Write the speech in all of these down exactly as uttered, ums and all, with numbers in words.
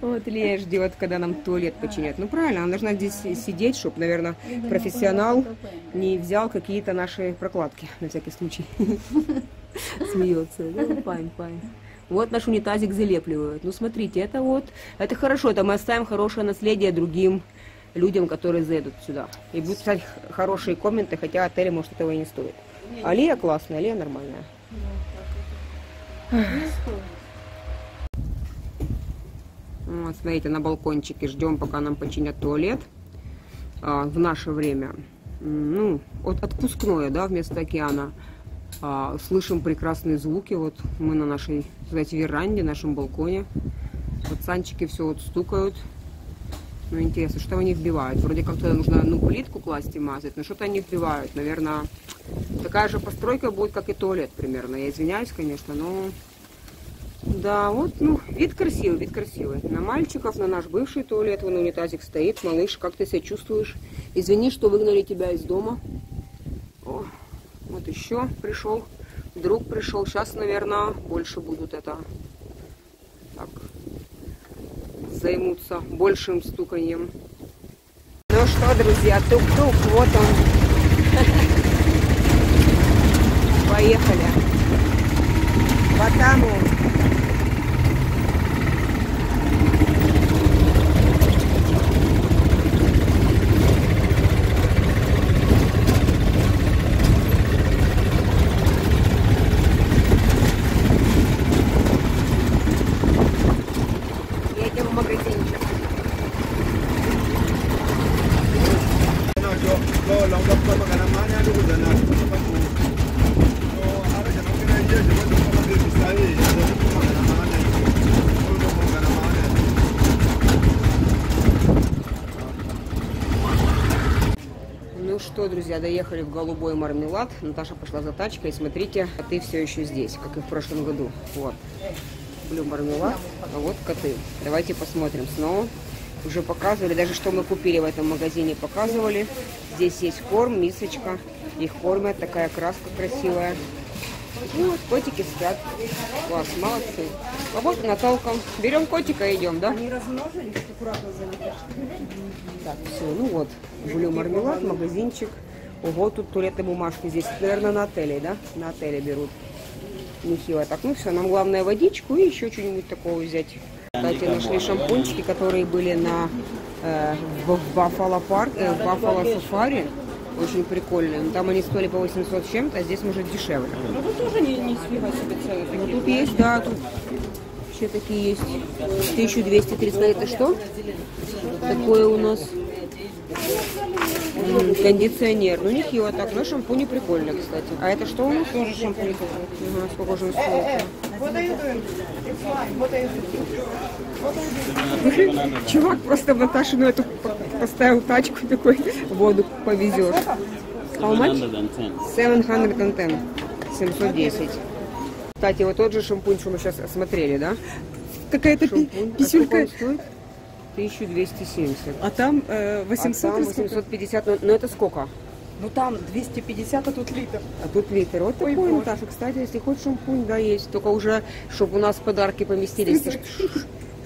Вот Лея ждет, когда нам туалет починят. Ну правильно, она должна здесь сидеть, чтобы, наверное, профессионал не взял какие-то наши прокладки, на всякий случай. Смеется. Пань, пань. Вот наш унитазик залепливают. Ну смотрите, это вот, это хорошо, это мы оставим хорошее наследие другим людям, которые зайдут сюда. И будут писать хорошие комменты, хотя отель, может, этого и не стоит. А Лея классная, Лея нормальная. Вот, смотрите, на балкончике ждем, пока нам починят туалет. А, в наше время, ну, вот отпускное, да, вместо океана. А, слышим прекрасные звуки. Вот мы на нашей, знаете, веранде, нашем балконе. Пацанчики все вот стукают. Ну, интересно, что они вбивают? Вроде как-то нужно, ну, плитку класть и мазать, но что-то они вбивают. Наверное, такая же постройка будет, как и туалет примерно. Я извиняюсь, конечно, но... Да, вот, ну, вид красивый, вид красивый. На мальчиков, на наш бывший туалет, вон унитазик стоит. Малыш, как ты себя чувствуешь? Извини, что выгнали тебя из дома. О, вот еще пришел, друг пришел. Сейчас, наверное, больше будут это, так, займутся большим стуканьем. Ну что, друзья, тук-тук, вот он. Поехали. Ватаму. Друзья, доехали в Голубой Мармелад. Наташа пошла за тачкой. Смотрите, коты все еще здесь, как и в прошлом году. Вот. Люблю мармелад. А вот коты. Давайте посмотрим снова. Уже показывали, даже что мы купили в этом магазине, показывали. Здесь есть корм, мисочка. Их кормят. Такая краска красивая. Ну, вот котики спят. Класс, молодцы. А вот Наталка. Берем котика и идем, да? Они размножились, аккуратно залетаешь. Так, все, ну вот. Люблю мармелад, магазинчик. Ого, тут туалетные бумажки здесь. Наверное, на отеле, да? На отеле берут. Нехило так. Ну все, нам главное водичку и еще что-нибудь такого взять. Кстати, нашли шампунчики, которые были на э, Баффало Парк, э, Баффало Сафари. Очень прикольные. Но там они стоили по восемьсот с чем-то, а здесь может дешевле. Ну тут тоже не, не сливай себе цены. Ну тут есть, да, тут еще такие есть. тысяча двести тридцать. Это что? Такое у нас... кондиционер. Ну, нехило так. Но шампуни прикольные, кстати. А это что у нас? Тоже шампунь. Угу, сколько же он стоит? Чувак просто Наташину эту поставил тачку, такой воду повезет. How much? семьсот десять. семьсот десять. Кстати, вот тот же шампунь, что мы сейчас смотрели, да? Какая-то писюлька. тысяча двести семьдесят. А там э, восемьсот. А там восемьсот пятьдесят. Но, но это сколько? Ну там двести пятьдесят, а тут литр. А тут литр. Вот ой, такой, Наташа, кстати, если хочешь шампунь, да, есть. Только уже, чтобы у нас подарки поместились,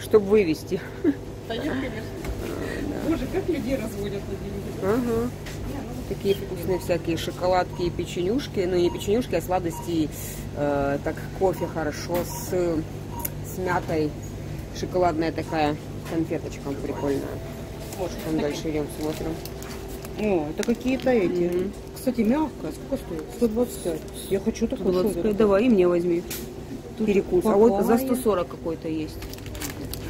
чтобы вывести. Да нет, конечно. Боже, как людей разводят на деньги. Такие вкусные всякие шоколадки и печенюшки. Ну не печенюшки, а сладости. Так, кофе хорошо с мятой. Шоколадная такая. Конфеточка прикольная. Может, там дальше идем, смотрим. О, это какие-то эти. Mm-hmm. Кстати, мягкая. Сколько стоит? сто двадцать пять. Я хочу такую. Давай, и мне возьми. Тут перекус. Попала. А вот за сто сорок какой-то есть.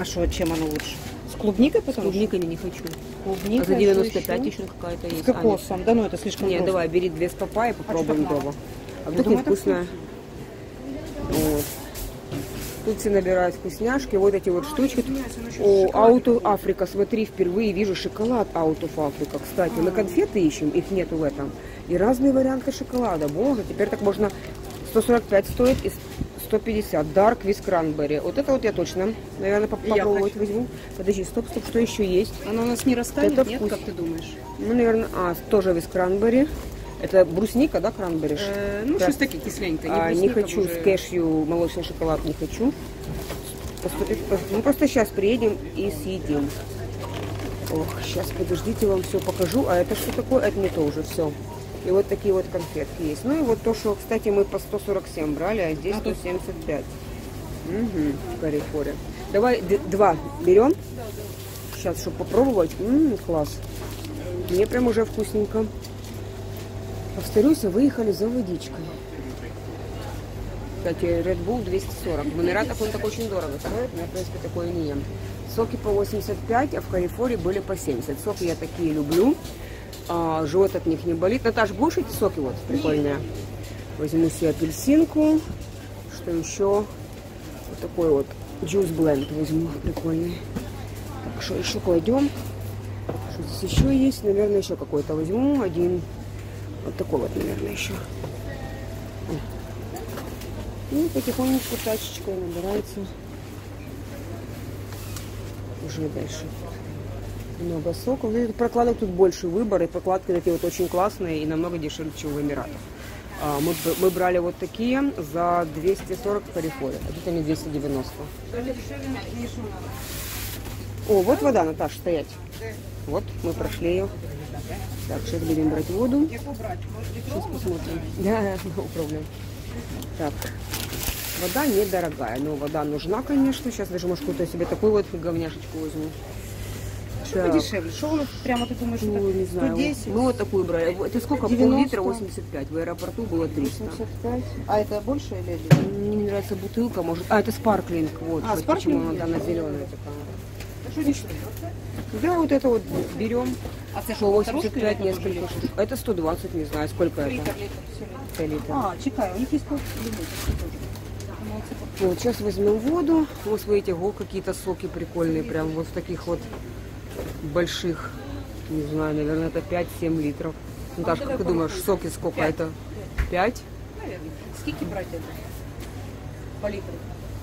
А что, чем оно лучше? С клубникой, потому что? С клубникой не хочу. Клубника, а за девяносто пять еще, еще какая-то есть. С кокосом. А, да ну, это слишком. Не, давай, бери две стопа и попробуем дома. А вдруг не вкусная? Тут все набирают вкусняшки, вот эти вот штучки. О, Out of Africa, смотри, впервые вижу шоколад Out of Africa. Кстати, мы конфеты ищем, их нету в этом. И разные варианты шоколада. Боже, теперь так можно. сто сорок пять стоит и сто пятьдесят. Dark with Cranberry. Вот это вот я точно, наверное, попробовать возьму. Подожди, стоп, стоп, что еще есть? Она у нас не растает, нет, как ты думаешь? Ну, наверное, а, тоже with Cranberry. Это брусника, да, кранберри? Э, ну, да. Что-то такие кисленькие. Не, а, не хочу, уже... с кэшью молочный шоколад не хочу. поступить. Мы просто сейчас приедем и съедим. Ох, сейчас подождите, вам все покажу. А это что такое? Это не то уже, все. И вот такие вот конфетки есть. Ну и вот то, что, кстати, мы по сто сорок семь брали, а здесь сто семьдесят пять. Угу, в Карифоре. Давай два берем. Сейчас, чтобы попробовать. Ммм, класс. Мне прям уже вкусненько. Повторюсь, выехали за водичкой. Кстати, Red Bull двести сорок. В Эмиратах он так очень дорого стоит. Я, в принципе, такое не ем. Соки по восемьдесят пять, а в Карифоре были по семьдесят. Соки я такие люблю. А, живот от них не болит. Наташ, будешь эти соки вот прикольные? Возьму себе апельсинку. Что еще? Вот такой вот джус бленд возьму прикольный. Так, что еще кладем? Что здесь еще есть? Наверное, еще какой-то возьму. Один. Вот такой вот, наверное, еще. И потихонечку тачечкой набирается. Уже дальше. Много соков. Прокладок тут больше выбор. И прокладки такие вот очень классные и намного дешевле, чем в Эмиратах. Мы, мы брали вот такие за двести сорок в Карифоре. А тут они двести девяносто. О, вот вода, Наташа, стоять. Вот, мы прошли ее. Так, сейчас будем брать воду. Сейчас посмотрим. Да, no problem. Так, вода недорогая, но вода нужна, конечно. Сейчас даже, может, какую-то себе такую вот говняшечку возьму. Что подешевле? Что прямо ты думаешь, ну, не знаю. сто десять? Мы вот такую брали. Это сколько? Пол-литра восемьдесят пять. В аэропорту было триста. восемьдесят пять. А это больше или нет? Мне не нравится бутылка, может. А, это спарклинг. Вот, а, спарклинг? Почему она, она зеленая такая. А что здесь? Да, вот это вот берем. А это что, восемьдесят пять, несколько штук. Это сто двадцать, не знаю, сколько это. Литр, литр, литр. А, чекай, у них есть сколько? Вот, сейчас возьмем воду. Вот, смотрите, го, какие-то соки прикольные. Прям вот в таких вот больших, не знаю, наверное, это пять-семь литров. Наташка, как ты думаешь, соки сколько это? пять? Наверное. Сколько брать это? По литру?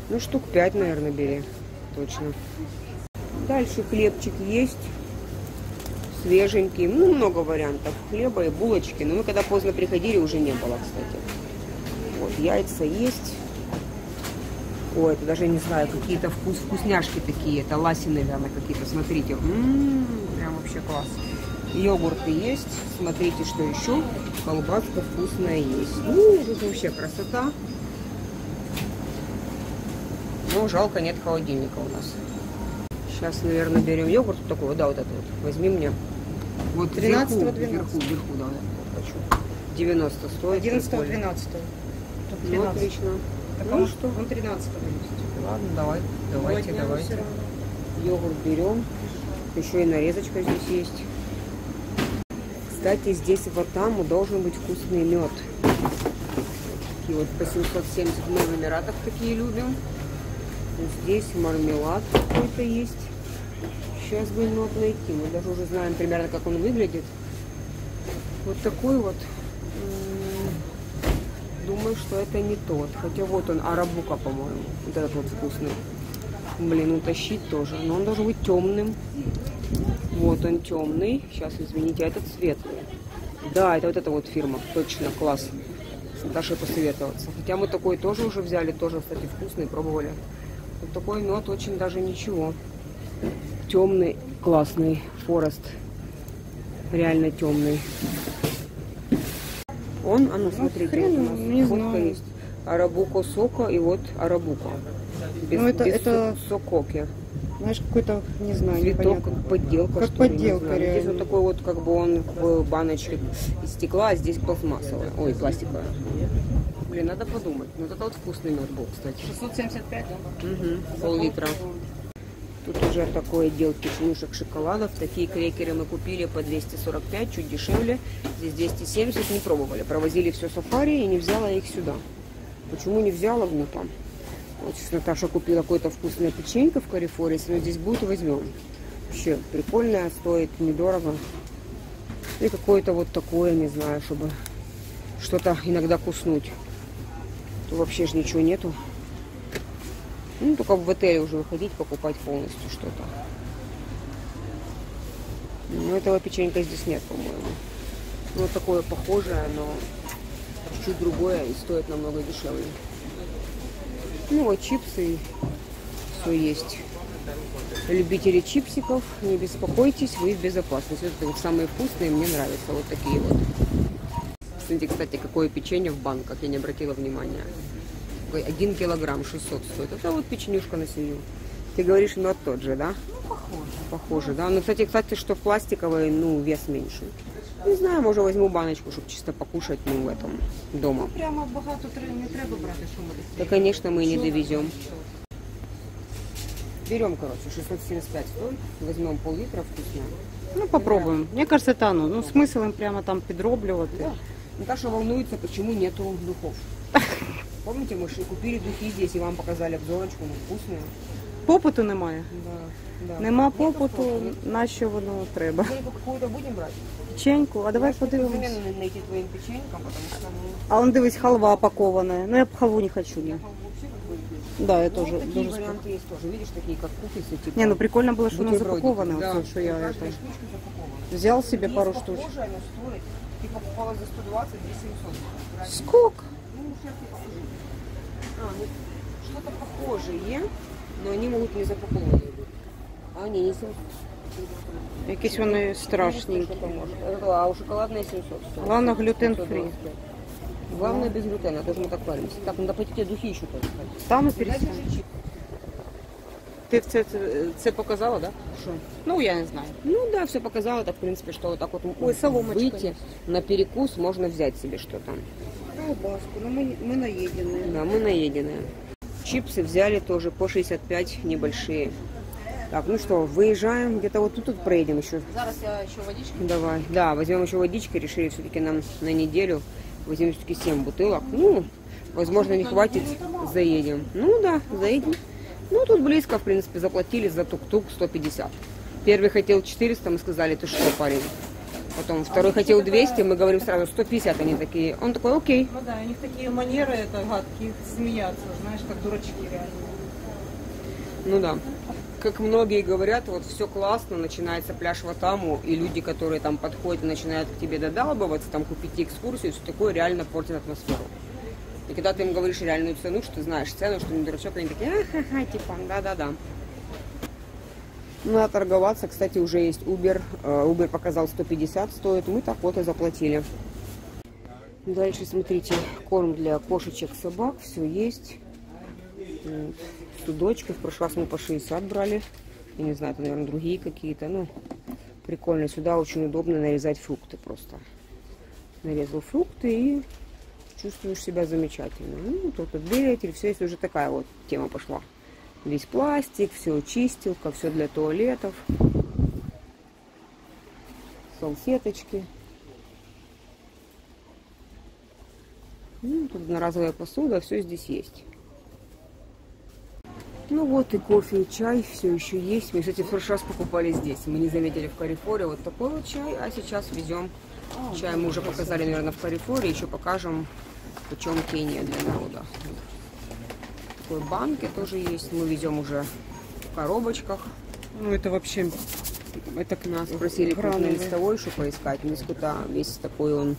Ну, штук пять, наверное, бери. Точно. Дальше хлебчик есть. Свеженький. Ну, много вариантов хлеба и булочки. Но мы когда поздно приходили, уже не было, кстати. Вот, яйца есть. Ой, это даже не знаю, какие-то вкус, вкусняшки такие. Это ласи, наверное, какие-то. Смотрите. М-м-м, прям вообще класс. Йогурты есть. Смотрите, что еще. Колбаска вкусная есть. Ну, тут вообще красота. Но жалко, нет холодильника у нас. Сейчас, наверное, берем йогурт такой, да, вот этот вот. Возьми мне. Вот тринадцать, вверху, вверху, вверху, да, хочу. девяносто стоит. одиннадцать двенадцать. Ну, отлично. Так, ну, а что? Он тринадцать. Ладно, давай, давайте, давайте. Йогурт берем. Еще и нарезочка здесь есть. Кстати, здесь в Ватаму должен быть вкусный мед. Такие вот по семьсот семьдесят мы в Эмиратах такие любим. Здесь мармелад какой-то есть. Сейчас будем его найти. Мы даже уже знаем примерно, как он выглядит. Вот такой вот. Думаю, что это не тот. Хотя вот он, арабука, по-моему. Вот этот вот вкусный. Блин, утащить тоже. Но он должен быть темным. Вот он темный. Сейчас, извините, а этот светлый. Да, это вот эта вот фирма. Точно, класс. С Наташей посоветоваться. Хотя мы такой тоже уже взяли. Тоже, кстати, вкусный. Пробовали. Вот такой мед очень даже ничего. Темный, классный. Форест. Реально темный. Он, а ну смотрите, хрен, у нас не знаю. Есть. Арабуко сока и вот арабуко. Без, ну, это, без это... сококи. Знаешь, какой-то, не знаю, цветок, как подделка. Как подделка, ли, здесь вот такой вот, как бы он в баночке из стекла, а здесь пластмассовая. Ой, пластиковая. Блин, надо подумать. Ну, вот это вот вкусный мед был, кстати. шестьсот семьдесят пять, да? Угу, пол-литра. Тут уже такое дело киснушек, шоколадов. Такие крекеры мы купили по двести сорок пять, чуть дешевле. Здесь двести семьдесят, не пробовали. Провозили все сафари и не взяла их сюда. Почему не взяла? Ну, там. Вот сейчас Наташа купила какое-то вкусное печенье в Карифоре. Если здесь будет, возьмем. Вообще прикольное, стоит недорого. И какое-то вот такое, не знаю, чтобы что-то иногда куснуть. То вообще же ничего нету. Ну, только в отеле уже выходить, покупать полностью что-то. Но этого печенька здесь нет, по-моему. Ну, такое похожее, но чуть-чуть другое и стоит намного дешевле. Ну, вот чипсы и все есть. Любители чипсиков, не беспокойтесь, вы в безопасности. Вот это вот самые вкусные, мне нравятся вот такие вот. Смотрите, кстати, какое печенье в банках, я не обратила внимания. Один килограмм шестьсот стоит. Это вот печенюшка на семью. Ты говоришь, ну, тот же, да? Ну, похоже. Похоже, да. Но, кстати, кстати, что в пластиковой, ну, вес меньше. Не знаю, может, возьму баночку, чтобы чисто покушать, ну, в этом, дома. Ну, прямо богато не треба брати, что мы да, конечно, мы и не довезем. Берем, короче, шестьсот семьдесят пять стоит. Возьмем пол-литра вкусно. Ну, попробуем. Мне кажется, это оно. Ну, смысл им прямо там подробливать. Да. Наташа волнуется, почему нету духов. Помните, мы же купили духи здесь, и вам показали обзорочку, ну, вкусные. Попиту немає? Да, да. Нема попиту, на що воно треба? Печеньку какую-то будем брать? Печеньку? А давай подивимось. Замену найти твоим печенькам, потому что... А он, дивись, халва опакованная. Ну, я халву не хочу. Я халву вообще не. Да, я ну, тоже. Такие тоже варианты есть тоже. Видишь, такие как кухницы, типа... Не, ну прикольно было, что она запакована. Да, вот, что я это... взял себе есть пару штучек. Похожая, но стоит. Ты покупала за сто двадцать, здесь семьсот. Сколько? Ну, сейчас я покажу. А, ну, что-то похожее. Но они могут не запакованные. А они не семьсот. Якісь вони страшненькі. А у шоколадной семьсот. Главное глютен-фри. Главное без глютена, тоже мы так варимся. Так, надо пойти те духи еще тоже. Там и перестань. Ты це, це показала, да? Что? Ну, я не знаю. Ну да, все показала, так в принципе, что вот так вот. Ой, выйти на перекус можно взять себе что-то. Колбаску, но мы, мы наеденные. Да, мы наеденные. Чипсы взяли тоже по шестьдесят пять, небольшие. Так, ну что, выезжаем, где-то вот тут, тут проедем еще. Зараз я еще водички. Давай, да, возьмем еще водички, решили все-таки нам на неделю, возьмем все-таки семь бутылок. Ну, возможно, не хватит, заедем. Ну да, заедем. Ну, тут близко, в принципе, заплатили за тук-тук сто пятьдесят. Первый хотел четыреста, мы сказали, ты что, парень? Потом второй а хотел двести, мы говорим сразу сто пятьдесят, они такие. Он такой, окей. Ну да, у них такие манеры, это гадкие, смеяться, знаешь, как дурачки реально. Ну да. Как многие говорят, вот все классно, начинается пляж Ватаму, и люди, которые там подходят и начинают к тебе додалбываться, там купить экскурсию, все такое, реально портит атмосферу. И когда ты им говоришь реальную цену, что ты знаешь цену, что не дурачок, они такие, ха-ха, типа, да-да-да. Надо торговаться, кстати, уже есть Uber. Uber показал сто пятьдесят стоит, мы так вот и заплатили. Дальше, смотрите, корм для кошечек, собак, все есть. Судочки, в прошлый раз мы по шестьдесят брали. Я не знаю, это, наверное, другие какие-то, ну, прикольно. Сюда очень удобно нарезать фрукты просто. Нарезал фрукты и чувствуешь себя замечательно. Ну, тут отберетель, все, если уже такая вот тема пошла. Весь пластик, все чистилка, все для туалетов. Салфеточки. Ну, тут одноразовая посуда, все здесь есть. Ну вот и кофе, и чай все еще есть. Мы, кстати, в прошлый раз покупали здесь. Мы не заметили в Карифоре вот такой вот чай, а сейчас везем. Чай мы уже показали, наверное, в Карифоре. Еще покажем, почем Кения для народа. Банки тоже есть, мы везем уже в коробочках. Ну это вообще, это к нас просили крупнолистовой еще поискать, мискута весь такой он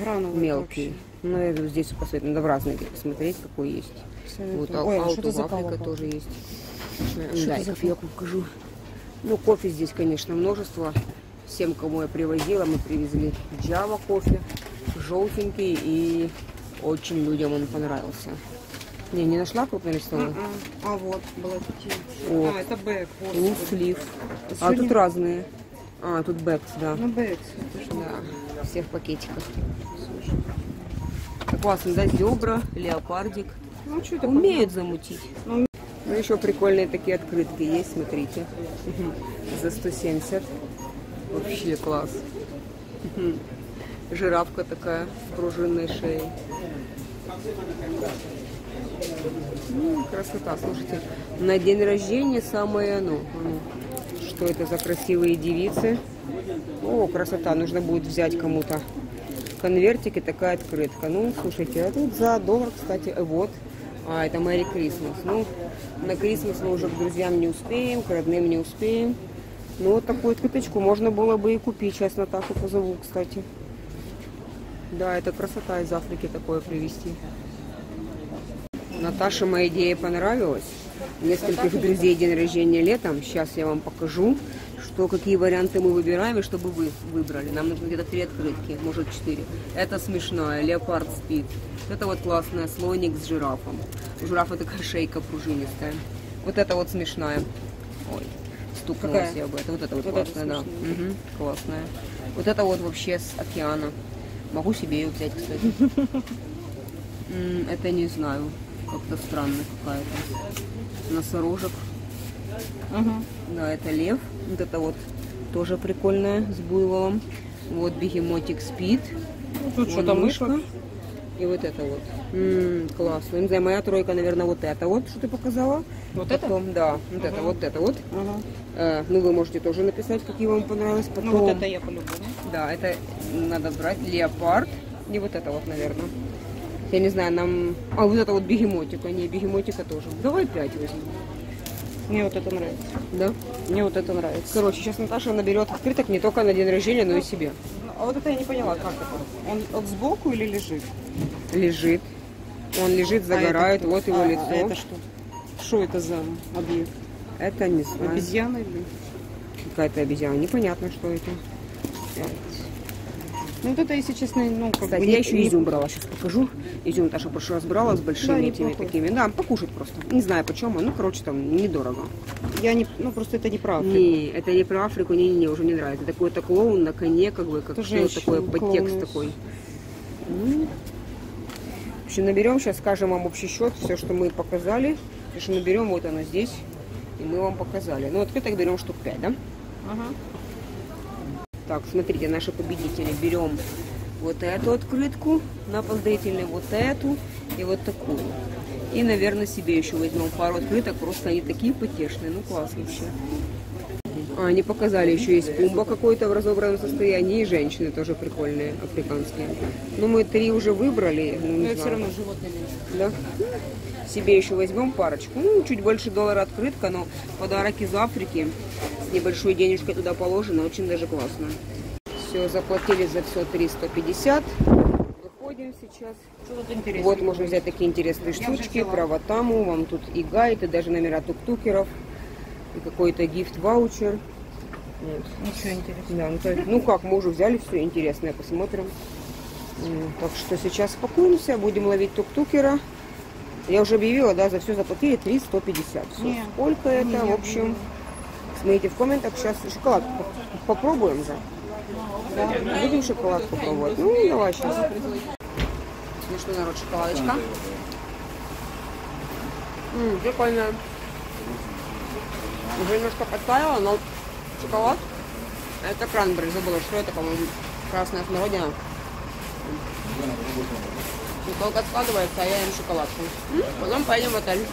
грановый, мелкий. Но я говорю, здесь посмотреть, надо в разные посмотреть, какой есть. Вот, Out of Africa тоже есть. Дай я покажу. Ну кофе здесь, конечно, множество. Всем, кому я привозила, мы привезли Java кофе, желтенький, и очень людям он понравился. Не, не нашла крупнолистовую? А, -а. а вот, была вот. А, это бэк. Ну, слив. А тут не... разные. А, тут бэкс, да. Ну, бэкс. Да, все в пакетиках. Слушай. Так классно, да, зебра, леопардик. Ну, что это? Умеют замутить. Ну, еще прикольные такие открытки есть, смотрите. За сто семьдесят. Вообще класс. Жирафка такая с пружинной шеей. Ну, красота, слушайте, на день рождения самое оно. Что это за красивые девицы? О, красота, нужно будет взять кому-то в конвертике такая открытка. Ну, слушайте, а тут за доллар, кстати, вот, а, это Merry Christmas. Ну, на Крисмас мы уже к друзьям не успеем, к родным не успеем. Ну, вот такую открыточку можно было бы и купить, сейчас Наташу позову, кстати. Да, это красота из Африки такое привезти. Наташе моя идея понравилась. нескольких друзей день рождения летом. Сейчас я вам покажу, что какие варианты мы выбираем и чтобы вы выбрали. Нам нужно где-то три открытки, может четыре. Это смешная, леопард спит. Это вот классная, слоник с жирафом. У жирафа такая шейка пружинистая. Вот это вот смешная. Ой, стукнулась я об этом. Вот это вот, вот классная, это да. Угу, классная. Вот это вот вообще с океана. Могу себе ее взять, кстати. Это не знаю. Как-то странная какая-то. Носорожек. Угу. Да, это лев. Вот это вот тоже прикольная с буйволом. Вот бегемотик спит. Тут что-то мышка. И вот это вот. М-м, классно. Не знаю, моя тройка, наверное, вот это вот, что ты показала. Вот потом, это? Да, вот угу. это, вот это вот. Угу. Э, ну, вы можете тоже написать, какие вам понравились. Потом... Ну, вот это я по-любому. Да, это надо брать. Леопард. И вот это вот, наверное. Я не знаю, нам... А, вот это вот бегемотика. Не, бегемотика тоже. Давай пять возьмем. Мне вот это нравится. Да? Мне вот это нравится. Короче, сейчас Наташа наберет открыток не только на день рождения, но и себе. А вот это я не поняла, как это? Он вот сбоку или лежит? Лежит. Он лежит, загорает, а вот его а, лицо. А это что? Что это за объект? Это не знаю. Обезьяна или? Какая-то обезьяна. Непонятно, что это. Ну вот это, если честно, ну... Как Кстати, бы, я еще не... изюм брала, сейчас покажу. Изюм Наташа в прошлый раз брала с большими да, этими такими. Да, покушать просто. Не знаю, почему, ну, короче, там, недорого. Я не... Ну, просто это не про Африку. Не, это не про Африку, не-не-не, уже не нравится. Такой-то клоун на коне, как бы, как что-то такое, подтекст клоун. Такой. В общем, наберем, сейчас скажем вам общий счет, все, что мы показали. Потому что наберем, вот оно здесь, и мы вам показали. Ну, открыток берем штук пять, да? Ага. Так, смотрите, наши победители. Берем вот эту открытку, на поздравительный вот эту и вот такую. И, наверное, себе еще возьмем пару открыток, просто они такие потешные. Ну, класс вообще. А, они показали, еще есть пумба какой-то в разобранном состоянии, и женщины тоже прикольные, африканские. Но мы три уже выбрали. Ну, не знаю. Все равно животные. Да? Себе еще возьмем парочку. Ну, чуть больше доллара открытка, но подарок из Африки. Небольшую денежку туда положено, очень даже классно. Все, заплатили за все триста пятьдесят. Выходим сейчас. Вот можно взять такие интересные штучки про Ватаму. Вам тут и гайд, и даже номера тук-тукеров, и какой-то гифт-ваучер. Ничего интересного. Да, ну, то есть, ну как, мы уже взяли все интересное, посмотрим. Так что сейчас спокоимся, будем ловить тук-тукера. Я уже объявила, да, за все заплатили триста пятьдесят. Все. Сколько это, нет, в общем... Смотрите в комментах, сейчас шоколадку попробуем же. Да. Будем шоколадку пробовать. Ну, давай сейчас. Ну что, народ, шоколадочка. Ммм, прикольная. Уже немножко подтаяла, но шоколад. Это кранберри, забыла, что это, по-моему, красная смородина. Шоколад откладывается, а я ем шоколадку. Потом поедем в отель.